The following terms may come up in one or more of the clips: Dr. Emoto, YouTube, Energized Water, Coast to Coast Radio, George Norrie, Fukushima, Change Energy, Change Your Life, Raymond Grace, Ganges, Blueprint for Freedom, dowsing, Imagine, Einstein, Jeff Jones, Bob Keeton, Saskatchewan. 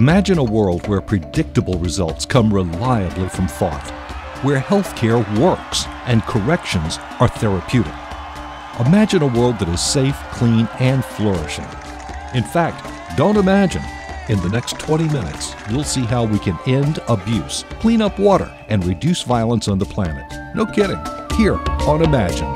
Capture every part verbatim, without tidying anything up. Imagine a world where predictable results come reliably from thought, where healthcare works and corrections are therapeutic. Imagine a world that is safe, clean, and flourishing. In fact, don't imagine. In the next twenty minutes, you'll see how we can end abuse, clean up water, and reduce violence on the planet. No kidding. Here on Imagine.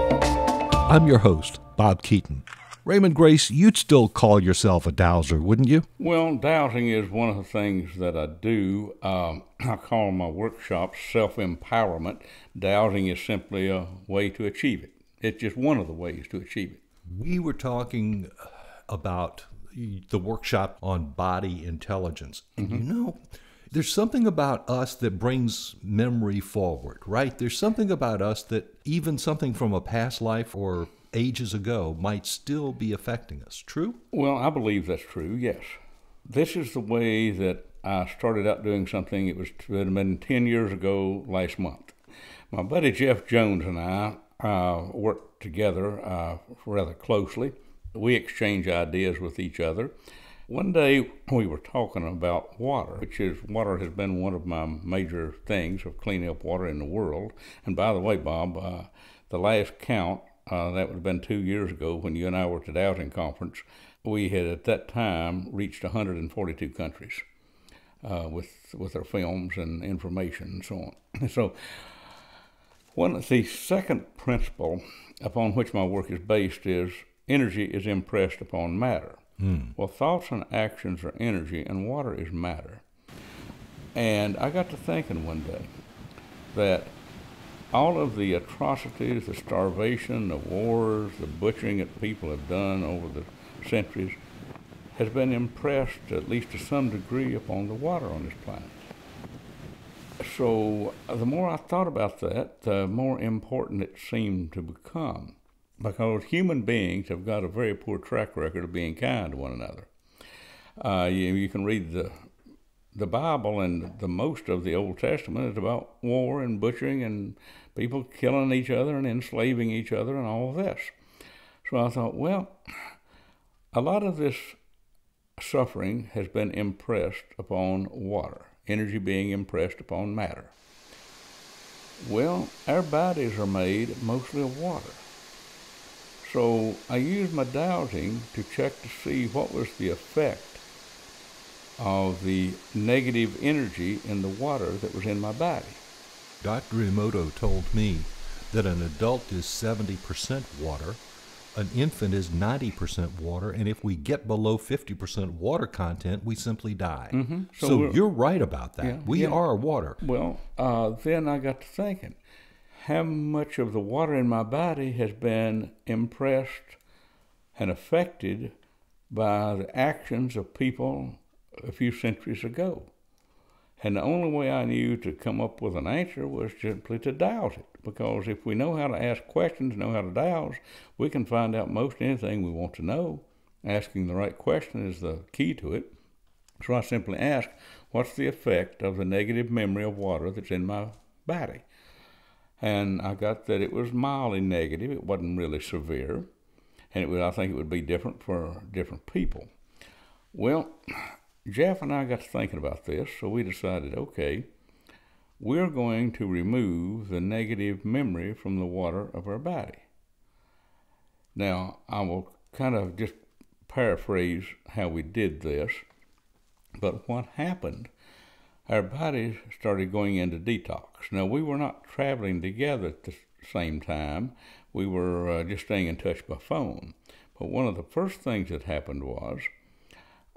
I'm your host, Bob Keeton. Raymond Grace, you'd still call yourself a dowser, wouldn't you? Well, dowsing is one of the things that I do. Um, I call my workshops self-empowerment. Dowsing is simply a way to achieve it. It's just one of the ways to achieve it. We were talking about the workshop on body intelligence. Mm-hmm. You know, there's something about us that brings memory forward, right? There's something about us that even something from a past life or ages ago might still be affecting us. True? Well, I believe that's true, yes. This is the way that I started out doing something. It was it had been ten years ago last month. My buddy Jeff Jones and I uh, worked together uh, rather closely. We exchange ideas with each other. One day we were talking about water, which is water has been one of my major things of cleaning up water in the world. And by the way, Bob, uh, the last count, Uh, that would have been two years ago when you and I were at the Dowsing Conference. We had at that time reached one hundred forty-two countries uh, with with our films and information and so on. And so one, the second principle upon which my work is based is energy is impressed upon matter. Mm. Well, thoughts and actions are energy and water is matter. And I got to thinking one day that all of the atrocities, the starvation, the wars, the butchering that people have done over the centuries has been impressed, at least to some degree, upon the water on this planet. So the more I thought about that, the more important it seemed to become, because human beings have got a very poor track record of being kind to one another. Uh, you, you can read the The Bible and the most of the Old Testament is about war and butchering and people killing each other and enslaving each other and all of this. So I thought, well, a lot of this suffering has been impressed upon water, energy being impressed upon matter. Well, our bodies are made mostly of water. So I used my dowsing to check to see what was the effect of the negative energy in the water that was in my body. Doctor Emoto told me that an adult is seventy percent water, an infant is ninety percent water, and if we get below fifty percent water content, we simply die. Mm-hmm. So, so you're right about that. Yeah, we yeah. are water. Well, uh, then I got to thinking, how much of the water in my body has been impressed and affected by the actions of people a few centuries ago? And the only way I knew to come up with an answer was simply to douse it, because if we know how to ask questions, know how to douse, we can find out most anything we want to know. Asking the right question is the key to it. So I simply asked, what's the effect of the negative memory of water that's in my body? And I got that it was mildly negative. It wasn't really severe, and it would, I think it would be different for different people. Well, Jeff and I got to thinking about this, so we decided, okay, we're going to remove the negative memory from the water of our body. Now, I will kind of just paraphrase how we did this, but what happened, our bodies started going into detox. Now, we were not traveling together at the same time. We were uh, just staying in touch by phone. But one of the first things that happened was,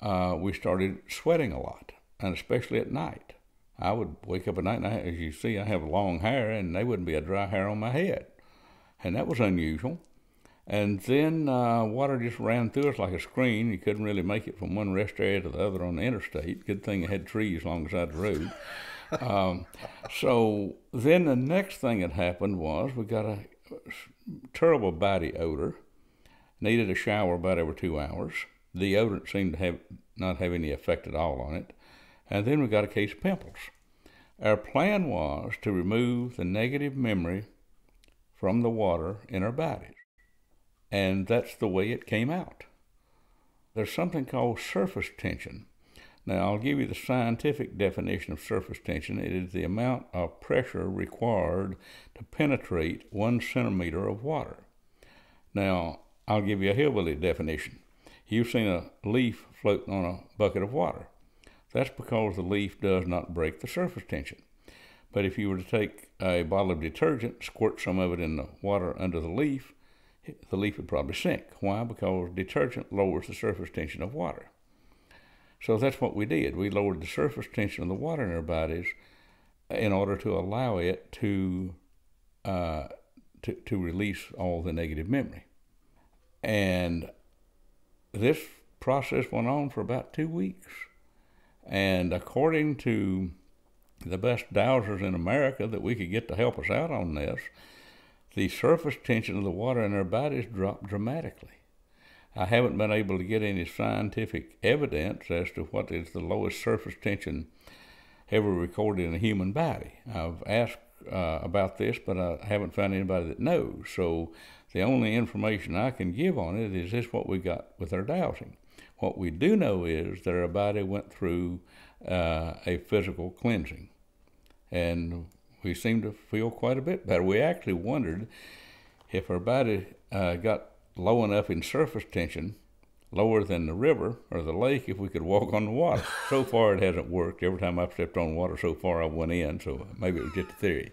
Uh, we started sweating a lot, and especially at night. I would wake up at night, and I, as you see, I have long hair, and there wouldn't be a dry hair on my head. And that was unusual. And then uh, water just ran through us like a screen. You couldn't really make it from one rest area to the other on the interstate. Good thing I had trees along the side of the road. um, so then the next thing that happened was we got a terrible body odor, needed a shower about every two hours. Deodorant seemed to have not have any effect at all on it. And then we got a case of pimples. Our plan was to remove the negative memory from the water in our bodies. And that's the way it came out. There's something called surface tension Now, I'll give you the scientific definition of surface tension. It is the amount of pressure required to penetrate one centimeter of water. Now, I'll give you a hillbilly definition. You've seen a leaf floating on a bucket of water. That's because the leaf does not break the surface tension. But if you were to take a bottle of detergent, squirt some of it in the water under the leaf, the leaf would probably sink. Why? Because detergent lowers the surface tension of water. So that's what we did. We lowered the surface tension of the water in our bodies in order to allow it to uh, to, to release all the negative memory. And this process went on for about two weeks. And according to the best dowsers in America that we could get to help us out on this, the surface tension of the water in our bodies dropped dramatically. I haven't been able to get any scientific evidence as to what is the lowest surface tension ever recorded in a human body. I've asked uh, about this, but I haven't found anybody that knows. So the only information I can give on it is this: what we got with our dowsing. What we do know is that our body went through uh, a physical cleansing, and we seemed to feel quite a bit better. We actually wondered if our body uh, got low enough in surface tension, lower than the river or the lake, if we could walk on the water. So far, it hasn't worked. Every time I've stepped on water so far, I went in, so maybe it was just a theory.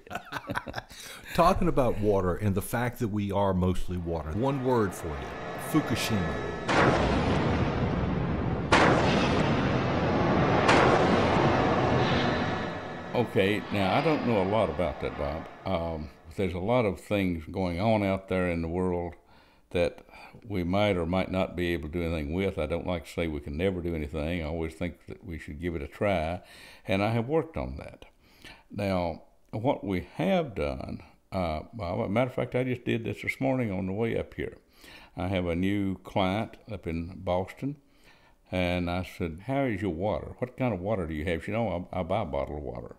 Talking about water and the fact that we are mostly water, one word for you: Fukushima. Okay, now I don't know a lot about that, Bob. Um, there's a lot of things going on out there in the world that we might or might not be able to do anything with. I don't like to say we can never do anything. I always think that we should give it a try, and I have worked on that. Now, what we have done, uh, well, as a matter of fact, I just did this this morning on the way up here. I have a new client up in Boston, and I said, how is your water? What kind of water do you have? She said, oh, I, I buy bottled water.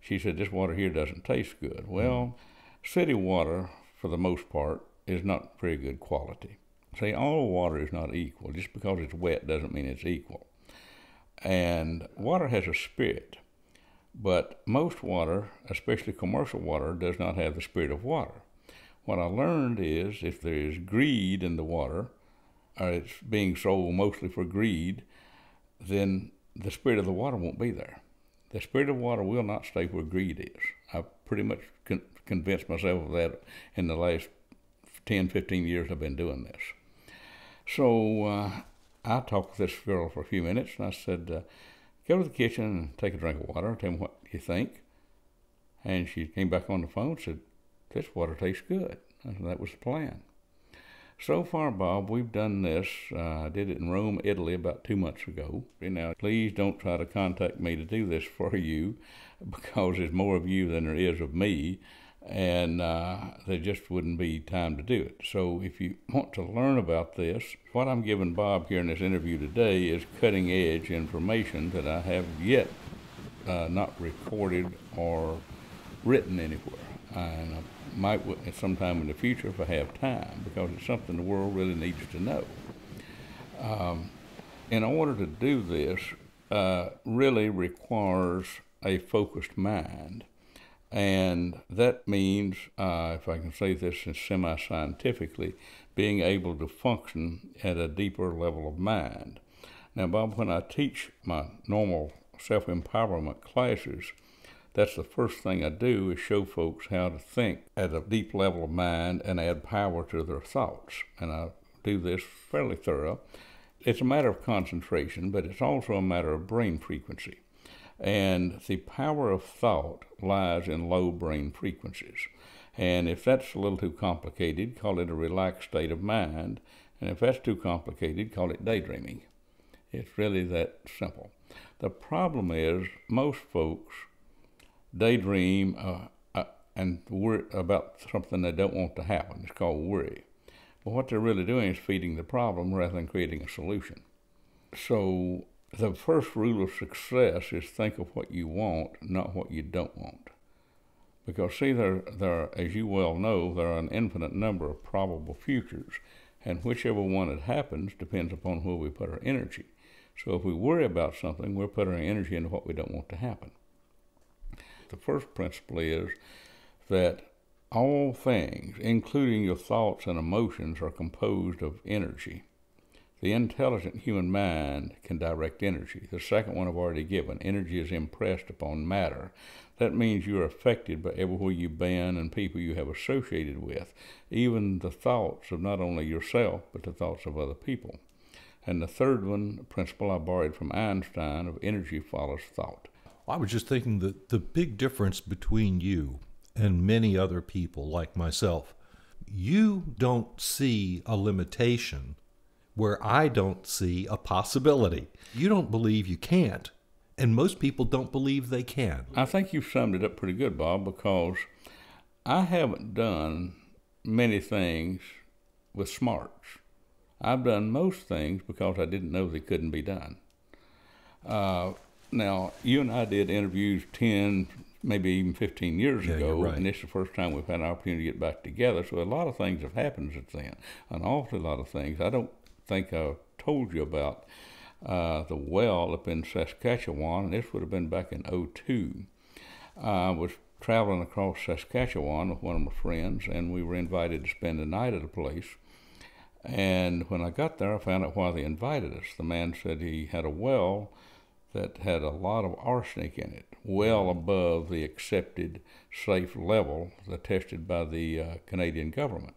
She said, this water here doesn't taste good. Well, city water, for the most part, is not very good quality. See, all water is not equal. Just because it's wet doesn't mean it's equal. And water has a spirit, but most water, especially commercial water, does not have the spirit of water. What I learned is if there is greed in the water, or it's being sold mostly for greed, then the spirit of the water won't be there. The spirit of water will not stay where greed is. I've pretty much con convinced myself of that in the last ten, fifteen years I've been doing this. So uh, I talked with this girl for a few minutes, and I said, uh, go to the kitchen and take a drink of water, tell me what you think. And she came back on the phone and said, this water tastes good. And that was the plan. So far, Bob, we've done this. Uh, I did it in Rome, Italy, about two months ago. Now, please don't try to contact me to do this for you, because there's more of you than there is of me. And uh, there just wouldn't be time to do it. So if you want to learn about this, what I'm giving Bob here in this interview today is cutting edge information that I have yet uh, not recorded or written anywhere. And I might sometime in the future if I have time, because it's something the world really needs to know. Um, in order to do this, uh, really requires a focused mind. And that means, uh, if I can say this semi-scientifically, being able to function at a deeper level of mind. Now, Bob, when I teach my normal self-empowerment classes, that's the first thing I do, is show folks how to think at a deep level of mind and add power to their thoughts. And I do this fairly thorough. It's a matter of concentration, but it's also a matter of brain frequency. And the power of thought lies in low brain frequencies. And if that's a little too complicated, call it a relaxed state of mind. And if that's too complicated, call it daydreaming. It's really that simple. The problem is most folks daydream uh, uh, and worry about something they don't want to happen. It's called worry. But what they're really doing is feeding the problem rather than creating a solution. So the first rule of success is think of what you want, not what you don't want. Because see, there, there, as you well know, there are an infinite number of probable futures, and whichever one that happens depends upon where we put our energy. So if we worry about something, we're putting our energy into what we don't want to happen. The first principle is that all things, including your thoughts and emotions, are composed of energy. The intelligent human mind can direct energy. The second one I've already given. Energy is impressed upon matter. That means you're affected by everywhere you've been and people you have associated with, even the thoughts of not only yourself, but the thoughts of other people. And the third one, the principle I borrowed from Einstein, of energy follows thought. I was just thinking that the big difference between you and many other people like myself, you don't see a limitation where I don't see a possibility. You don't believe you can't, and most people don't believe they can. I think you've summed it up pretty good, Bob, because I haven't done many things with smarts. I've done most things because I didn't know they couldn't be done. Uh, now, you and I did interviews ten, maybe even fifteen years yeah, ago, right. And this is the first time we've had an opportunity to get back together, so a lot of things have happened since then, an awful lot of things. I don't think I told you about uh, the well up in Saskatchewan, and this would have been back in oh two. I was traveling across Saskatchewan with one of my friends, and we were invited to spend the night at a place, and when I got there, I found out why they invited us. The man said he had a well that had a lot of arsenic in it, well above the accepted safe level that tested by the uh, Canadian government.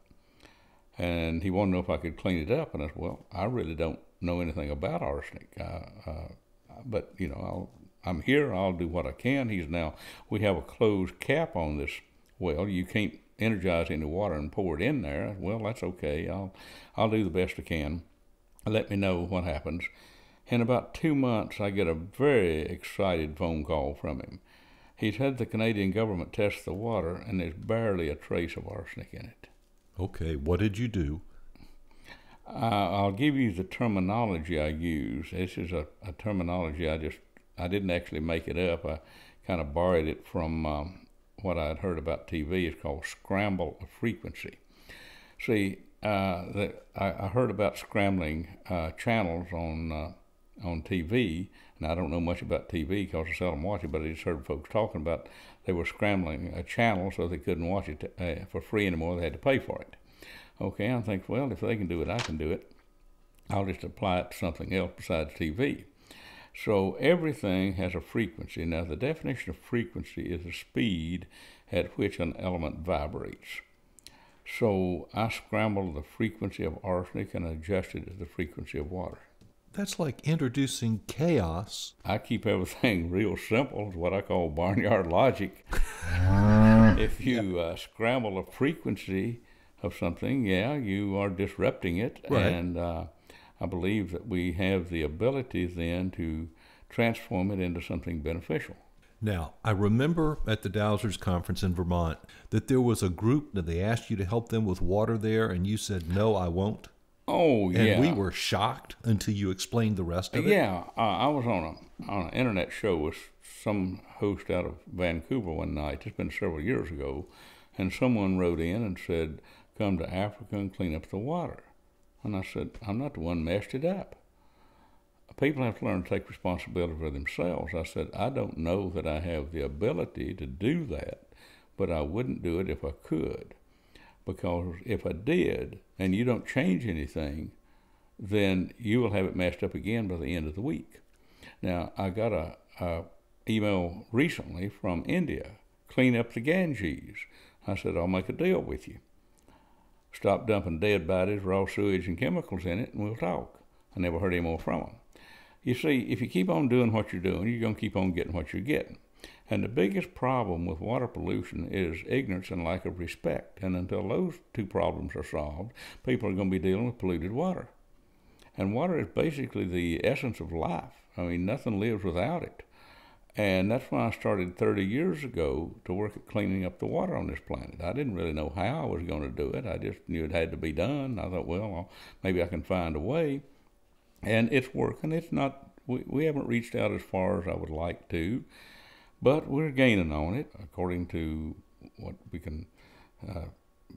And he wanted to know if I could clean it up. And I said, well, I really don't know anything about arsenic. Uh, uh, but, you know, I'll, I'm here. I'll do what I can. He's now, we have a closed cap on this well. You can't energize any water and pour it in there. Well, that's okay. I'll, I'll do the best I can. Let me know what happens. In about two months, I get a very excited phone call from him. He's had the Canadian government test the water, and there's barely a trace of arsenic in it. Okay, what did you do? Uh, I'll give you the terminology I use. This is a, a terminology I just, I didn't actually make it up. I kind of borrowed it from um, what I had heard about T V. It's called scramble of frequency. See, uh, the, I, I heard about scrambling uh, channels on uh, on T V, and I don't know much about T V because I seldom watch it, but I just heard folks talking about they were scrambling a channel so they couldn't watch it uh, for free anymore. They had to pay for it. Okay, I think, well, if they can do it, I can do it. I'll just apply it to something else besides T V. So everything has a frequency. Now, the definition of frequency is the speed at which an element vibrates. So I scrambled the frequency of arsenic and adjusted it to the frequency of water. That's like introducing chaos. I keep everything real simple. It's what I call barnyard logic. If you uh, scramble a frequency of something, yeah, you are disrupting it. Right. And uh, I believe that we have the ability then to transform it into something beneficial. Now, I remember at the Dowsers Conference in Vermont that there was a group that they asked you to help them with water there, and you said, no, I won't. Oh, yeah. And we were shocked until you explained the rest of it. Yeah, uh, I was on, a, on an internet show with some host out of Vancouver one night. It's been several years ago. And someone wrote in and said, come to Africa and clean up the water. And I said, I'm not the one messed it up. People have to learn to take responsibility for themselves. I said, I don't know that I have the ability to do that, but I wouldn't do it if I could. Because if I did, and you don't change anything, then you will have it messed up again by the end of the week. Now, I got a, a email recently from India, clean up the Ganges. I said, I'll make a deal with you. Stop dumping dead bodies, raw sewage, and chemicals in it, and we'll talk. I never heard any more from them. You see, if you keep on doing what you're doing, you're going to keep on getting what you're getting. And the biggest problem with water pollution is ignorance and lack of respect. And until those two problems are solved, people are going to be dealing with polluted water. And water is basically the essence of life. I mean, nothing lives without it. And that's why I started thirty years ago to work at cleaning up the water on this planet. I didn't really know how I was going to do it. I just knew it had to be done. I thought, well, maybe I can find a way. And it's working. It's not, we, we haven't reached out as far as I would like to. But we're gaining on it, according to what we can uh,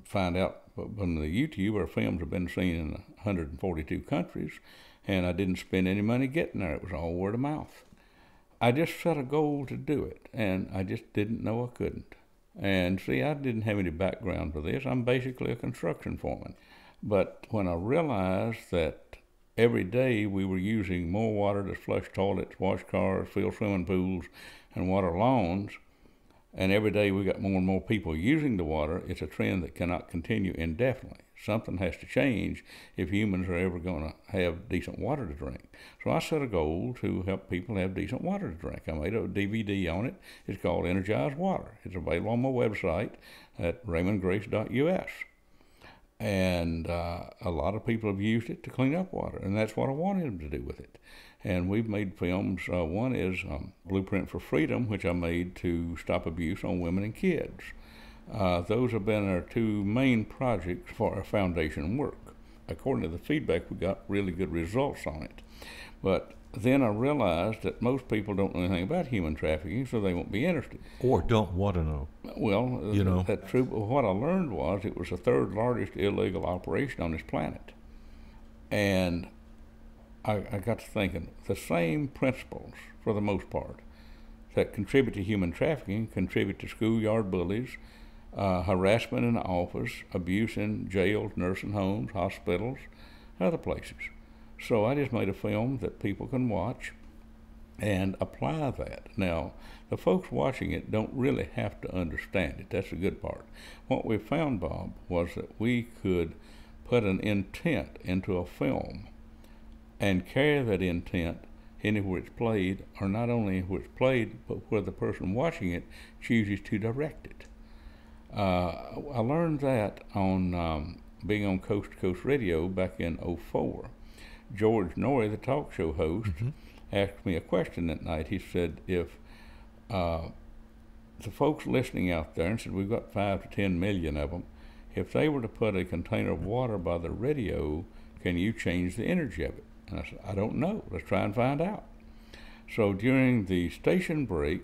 find out from the YouTube. Our films have been seen in one hundred forty-two countries, and I didn't spend any money getting there. It was all word of mouth. I just set a goal to do it, and I just didn't know I couldn't. And see, I didn't have any background for this. I'm basically a construction foreman. But when I realized that every day we were using more water to flush toilets, wash cars, fill swimming pools, and water lawns, and every day we got more and more people using the water, it's a trend that cannot continue indefinitely. Something has to change if humans are ever going to have decent water to drink. So I set a goal to help people have decent water to drink. I made a D V D on it. It's called Energized Water. It's available on my website at raymond grace dot U S. And uh, a lot of people have used it to clean up water, and that's what I wanted them to do with it. And we've made films. Uh, one is um, Blueprint for Freedom, which I made to stop abuse on women and kids. Uh, those have been our two main projects for our foundation work. According to the feedback, we got really good results on it. But then I realized that most people don't know anything about human trafficking, so they won't be interested. Or don't want to know. Well, you know. That's true. But what I learned was it was the third largest illegal operation on this planet. And I, I got to thinking, the same principles, for the most part, that contribute to human trafficking, contribute to schoolyard bullies, uh, harassment in the office, abuse in jails, nursing homes, hospitals, other places. So I just made a film that people can watch and apply that. Now, the folks watching it don't really have to understand it. That's the good part. What we found, Bob, was that we could put an intent into a film and carry that intent anywhere it's played, or not only where it's played, but where the person watching it chooses to direct it. Uh, I learned that on um, being on Coast to Coast Radio back in oh four. George Norrie, the talk show host, mm-hmm. asked me a question that night. He said, if uh, the folks listening out there, and said we've got five to ten million of them, if they were to put a container of water by the radio, can you change the energy of it? And I said, I don't know. Let's try and find out. So during the station break,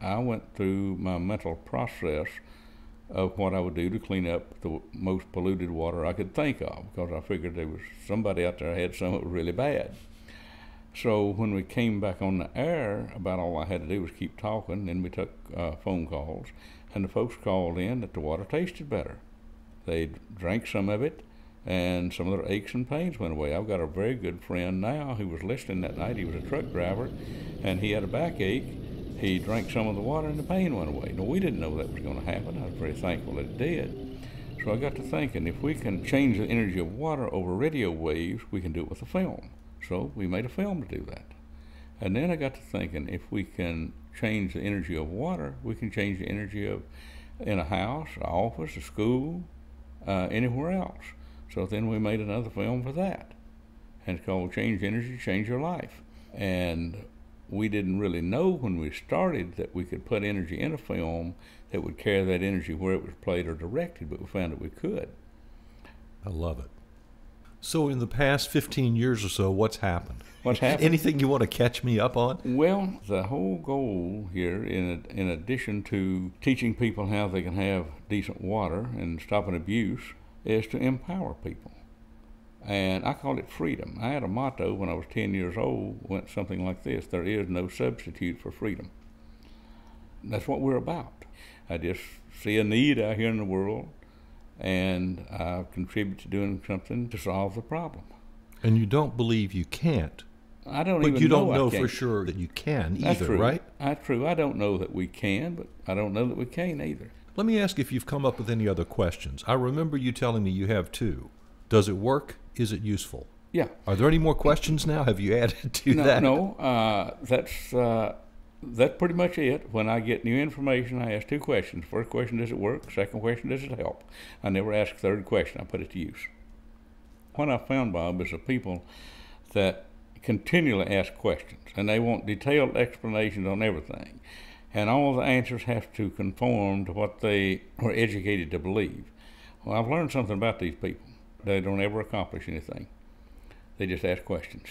I went through my mental process of what I would do to clean up the most polluted water I could think of, because I figured there was somebody out there had some that was really bad. So when we came back on the air, about all I had to do was keep talking, then we took uh, phone calls, and the folks called in that the water tasted better. They drank some of it, and some of their aches and pains went away. I've got a very good friend now who was listening that night. He was a truck driver, and he had a backache. He drank some of the water and the pain went away. Now, we didn't know that was going to happen. I was very thankful that it did. So I got to thinking, if we can change the energy of water over radio waves, we can do it with a film. So we made a film to do that. And then I got to thinking, if we can change the energy of water, we can change the energy of in a house, an office, a school, uh, anywhere else. So then we made another film for that. And it's called Change Energy, Change Your Life. And we didn't really know when we started that we could put energy in a film that would carry that energy where it was played or directed, but we found that we could. I love it. So in the past fifteen years or so, what's happened? What's happened? Anything you want to catch me up on? Well, the whole goal here, in, in addition to teaching people how they can have decent water and stopping abuse, is to empower people. And I call it freedom. I had a motto when I was ten years old, went something like this: there is no substitute for freedom. That's what we're about. I just see a need out here in the world, and I contribute to doing something to solve the problem. And you don't believe you can't. I don't even know I can't. But you don't know for sure that you can either, right? That's true. I don't know that we can, but I don't know that we can either. Let me ask if you've come up with any other questions. I remember you telling me you have two. Does it work? Is it useful? Yeah. Are there any more questions now? Have you added to no, that? No, uh, that's, uh, that's pretty much it. When I get new information, I ask two questions. First question, does it work? Second question, does it help? I never ask the third question. I put it to use. What I found, Bob, is the people that continually ask questions, and they want detailed explanations on everything. And all the answers have to conform to what they were educated to believe. Well, I've learned something about these people. They don't ever accomplish anything. They just ask questions.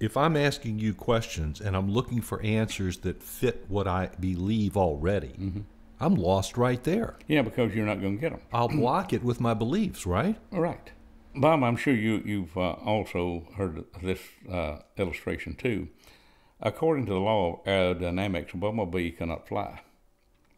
If I'm asking you questions and I'm looking for answers that fit what I believe already, mm-hmm. I'm lost right there. Yeah, because you're not going to get them. I'll block it with my beliefs, right? Right. Bob, I'm sure you, you've uh, also heard this uh, illustration too. According to the law of aerodynamics, a bumblebee cannot fly.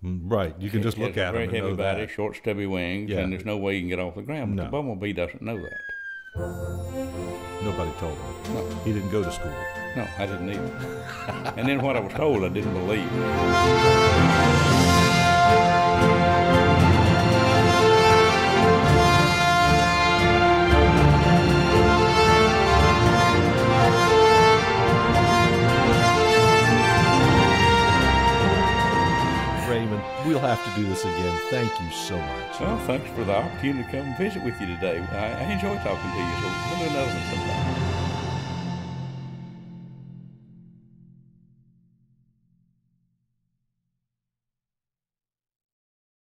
Right. You can it just look at him and know that. Very heavy body, short, stubby wings, yeah. and there's no way you can get off the ground. But no. The bumblebee doesn't know that. Nobody told him. No. He didn't go to school. No, I didn't either. And then what I was told, I didn't believe. We'll have to do this again. Thank you so much. Well, thanks for the opportunity to come visit with you today. I, I enjoy talking to you, so we'll do another